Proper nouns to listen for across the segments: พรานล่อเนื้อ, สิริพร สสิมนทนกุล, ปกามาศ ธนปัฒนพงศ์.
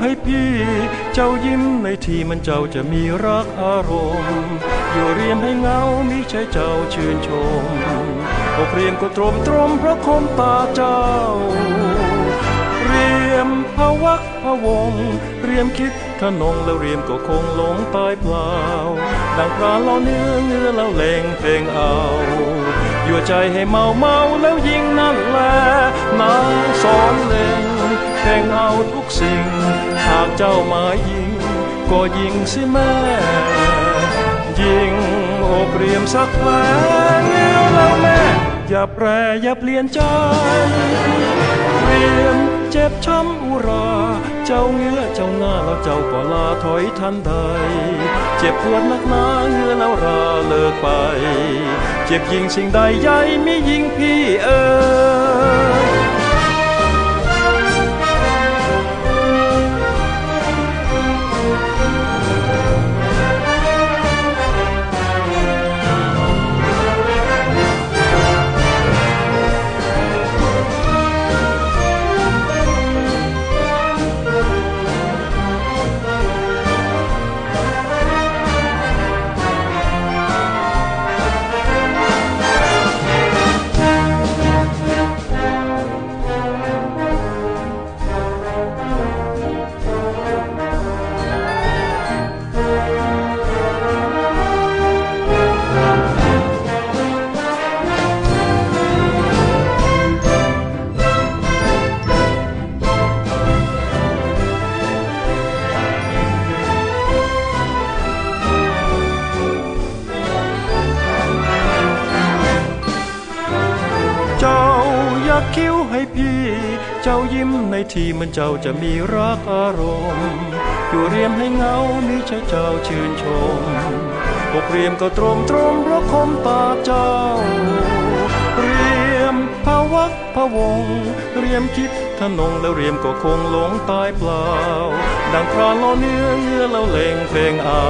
ให้พี่เจ้ายิ้มในที่มันเจ้าจะมีรักอารมณ์อยู่เรียมให้เงามิใช่เจ้าชื่นชมอกเรียมก็ตรมตรมเพราะคมตาเจ้าเรียมพวักพวงเรียมคิดขนงแล้วเรียมก็คงหลงตายเปล่าดังปลาเล่าเนื้อเนื้อเล่าแหลงเพลงเอายั่วใจให้เมาเมาแล้วยิ่งนั่นแหละนางสอนเล่งเพลงเอาทุกสิ่งหากเจ้าหมายยิงก็ยิงสิแม่ยิงอกเรียมสักแผลเนื้อแล้วแม่อย่าแปรอย่าเปลี่ยนใจเรียมเจ็บช้ำอุราเจ้าเงื้อเจ้าหน้าแล้วเจ้าก็ลาถอยทันใดเจ็บปวดนักหนาเงื้อแล้วราเลิกไปเจ็บยิ่งสิ่งใดใหญ่มิยิ่งพี่เอ๋ยคิ้วให้พี่เจ้ายิ้มในที่มันเจ้าจะมีรักอารมณ์อยู่เรียมให้เงามิใช่เจ้าชื่นชมอกเรียมก็ตรมตรมเพราะคมตาเจ้าเรียมพวักพวงเรียมคิดทะนงแล้วเรียมก็คงหลงตายเปล่าดังพรานล้อเนื้อเนื้อแล้วเล่งเพลงเอา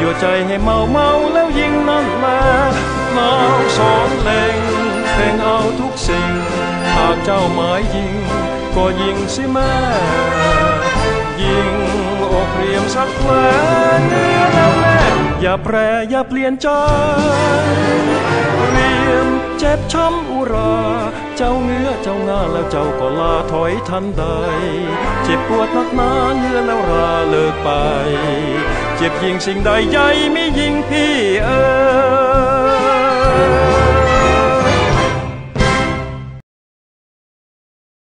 ยั่วใจให้เมาเมาแล้วยิ่งนั่นแหละเมาสอนเล่งเพลงเอาทุกสิ่งหากเจ้าหมายยิงก็ยิงสิแม่ยิงอกเรียมสักแผลเนื้อแล้วแม่อย่าแปรอย่าเปลี่ยนใจเรียมเจ็บช้ำอุราเจ้าเงื้อเจ้าหน้าแล้วเจ้าก็ลาถอยทันใดเจ็บปวดนักหนาเงื้อแล้วราเลิกไปเจ็บยิงสิ่งใดใหญ่ไม่ยิงพี่เอ๋ย